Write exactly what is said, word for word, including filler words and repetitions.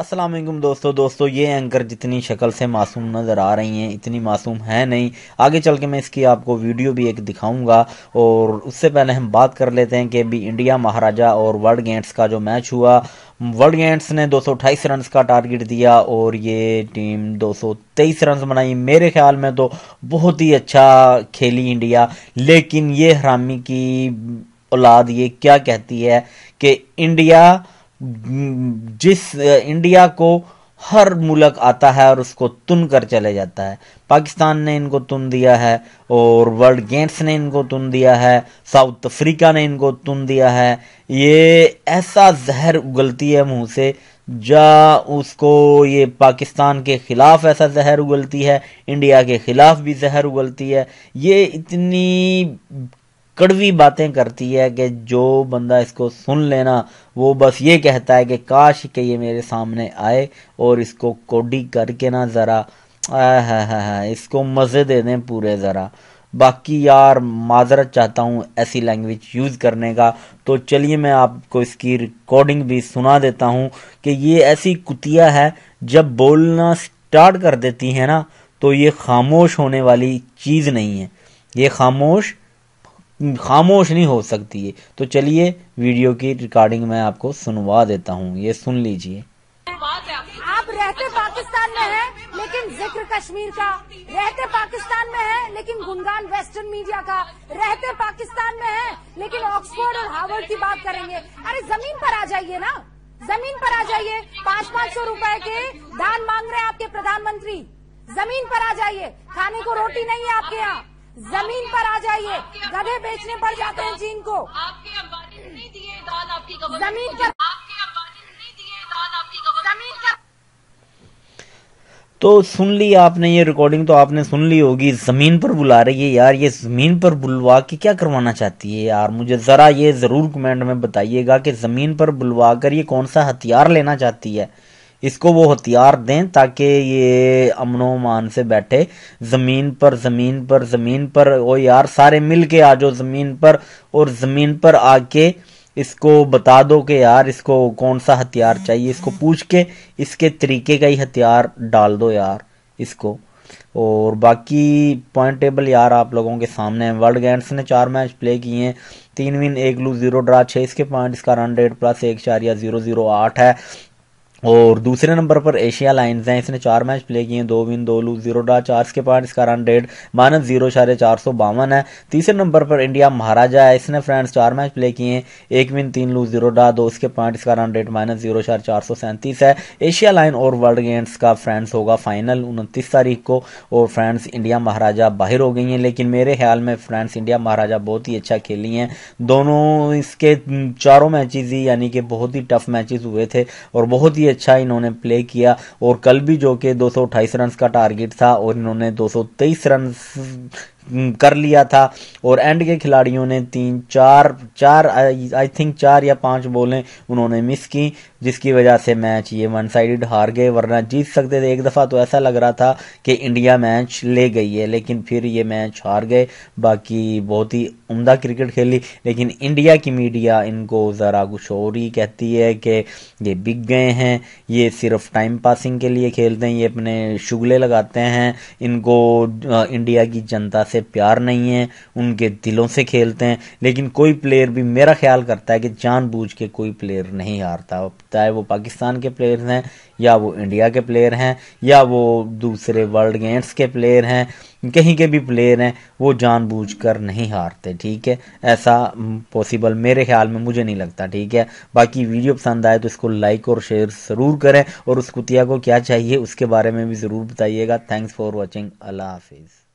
अस्सलाम वालेकुम दोस्तों दोस्तों ये एंकर जितनी शक्ल से मासूम नज़र आ रही हैं इतनी मासूम है नहीं। आगे चल के मैं इसकी आपको वीडियो भी एक दिखाऊंगा। और उससे पहले हम बात कर लेते हैं कि भी इंडिया महाराजा और वर्ल्ड गेट्स का जो मैच हुआ, वर्ल्ड गेट्स ने दो सौ अट्ठाईस रन का टारगेट दिया और ये टीम दो सौ तेईस रन बनाई। मेरे ख्याल में तो बहुत ही अच्छा खेली इंडिया, लेकिन ये हरामी की औलाद ये क्या कहती है कि इंडिया जिस इंडिया को हर मुल्क आता है और उसको तुन कर चले जाता है। पाकिस्तान ने इनको तुन दिया है और वर्ल्ड गेम्स ने इनको तुन दिया है, साउथ अफ्रीका ने इनको तुन दिया है। ये ऐसा जहर उगलती है मुंह से जा उसको, ये पाकिस्तान के खिलाफ ऐसा जहर उगलती है, इंडिया के खिलाफ भी जहर उगलती है। ये इतनी कड़वी बातें करती है कि जो बंदा इसको सुन लेना वो बस ये कहता है कि काश के ये मेरे सामने आए और इसको कोडी करके ना ज़रा है है है इसको मज़े दे दें पूरे ज़रा। बाकी यार माजरत चाहता हूँ ऐसी लैंग्वेज यूज़ करने का। तो चलिए मैं आपको इसकी रिकॉर्डिंग भी सुना देता हूँ कि ये ऐसी कुतिया है, जब बोलना स्टार्ट कर देती है ना तो ये खामोश होने वाली चीज़ नहीं है, ये खामोश खामोश नहीं हो सकती है। तो चलिए वीडियो की रिकॉर्डिंग मैं आपको सुनवा देता हूँ, ये सुन लीजिए। आप रहते पाकिस्तान में हैं लेकिन जिक्र कश्मीर का, रहते पाकिस्तान में हैं लेकिन गुणगान वेस्टर्न मीडिया का, रहते पाकिस्तान में हैं लेकिन ऑक्सफोर्ड और हार्वर्ड की बात करेंगे। अरे जमीन पर आ जाइए ना, जमीन पर आ जाइए। पाँच पाँच सौ रूपये के दान मांग रहे हैं आपके प्रधानमंत्री, जमीन पर आ जाइए। खाने को रोटी नहीं है आपके यहाँ, जमीन पर आ जाइए। गधे बेचने पड़ जाते हैं चीन को। आपके अंबानी ने नहीं दिए दान आपकी गवर्नमेंट, जमीन पर आपके अंबानी ने नहीं दिए दान आपकी गवर्नमेंट, जमीन पर। तो सुन ली आपने ये रिकॉर्डिंग, तो आपने सुन ली होगी। ज़मीन पर बुला रही है यार, ये ज़मीन पर बुलवा के क्या करवाना चाहती है यार? मुझे ज़रा ये ज़रूर कमेंट में बताइएगा कि ज़मीन पर बुलवा कर ये कौन सा हथियार लेना चाहती है। इसको वो हथियार दें ताकि ये अमनो मान से बैठे। ज़मीन पर ज़मीन पर ज़मीन पर, ओ यार सारे मिल के आ जाओ ज़मीन पर, और ज़मीन पर आके इसको बता दो कि यार इसको कौन सा हथियार चाहिए। इसको पूछ के इसके तरीके का ही हथियार डाल दो यार इसको। और बाकी पॉइंट टेबल यार आप लोगों के सामने है। वर्ल्ड गेम्स ने चार मैच प्ले किए हैं, तीन विन एक लूज जीरो ड्रा छः इसके पॉइंट, इसका रन रेट प्लस एक चारिया जीरो जीरो आठ है। और दूसरे नंबर पर एशिया लाइन्स हैं, इसने चार मैच प्ले किए हैं, दो विन दो लूज जीरो डा चार के पास, इसका रन रेट माइनस जीरो साढ़े चार सौ बावन है। तीसरे नंबर पर इंडिया महाराजा है, इसने फ्रेंड्स चार मैच प्ले किए हैं, एक विन तीन लूज जीरो डा दो इसके पास, इसका रन रेट माइनस जीरो साढ़े चार सौ सैंतीस है। एशिया लाइन और वर्ल्ड गेम्स का फ्रेंड्स होगा फाइनल उनतीस तारीख को, और फ्रेंड्स इंडिया महाराजा बाहर हो गई हैं। लेकिन मेरे ख्याल में फ्रेंड्स इंडिया महाराजा बहुत ही अच्छा खेली हैं दोनों, इसके चारों मैचेज ही यानी कि बहुत ही टफ मैचेज हुए थे और बहुत ही अच्छा इन्होंने प्ले किया। और कल भी जो कि दो सौ अट्ठाईस रन का टारगेट था और इन्होंने दो सौ तेईस रन कर लिया था। और एंड के खिलाड़ियों ने तीन चार चार आई थिंक चार या पांच बॉलें उन्होंने मिस की, जिसकी वजह से मैच ये वन साइडेड हार गए, वरना जीत सकते थे। एक दफ़ा तो ऐसा लग रहा था कि इंडिया मैच ले गई है, लेकिन फिर ये मैच हार गए। बाकी बहुत ही उम्दा क्रिकेट खेली, लेकिन इंडिया की मीडिया इनको ज़रा कुछ और ही कहती है कि ये बिक गए हैं, ये सिर्फ टाइम पासिंग के लिए खेलते हैं, ये अपने शुगले लगाते हैं, इनको इंडिया की जनता से प्यार नहीं है, उनके दिलों से खेलते हैं। लेकिन कोई प्लेयर भी मेरा ख्याल करता है कि जानबूझ के कोई प्लेयर नहीं हारता, चाहे वो पाकिस्तान के प्लेयर्स हैं या वो इंडिया के प्लेयर हैं या वो दूसरे वर्ल्ड गेम्स के प्लेयर हैं, कहीं के भी प्लेयर हैं, वो जानबूझकर नहीं हारते। ठीक है, ऐसा पॉसिबल मेरे ख्याल में मुझे नहीं लगता। ठीक है, बाकी वीडियो पसंद आए तो इसको लाइक और शेयर ज़रूर करें, और उस कुतिया को क्या चाहिए उसके बारे में भी ज़रूर बताइएगा। थैंक्स फॉर वॉचिंग, अल्लाह हाफिज़।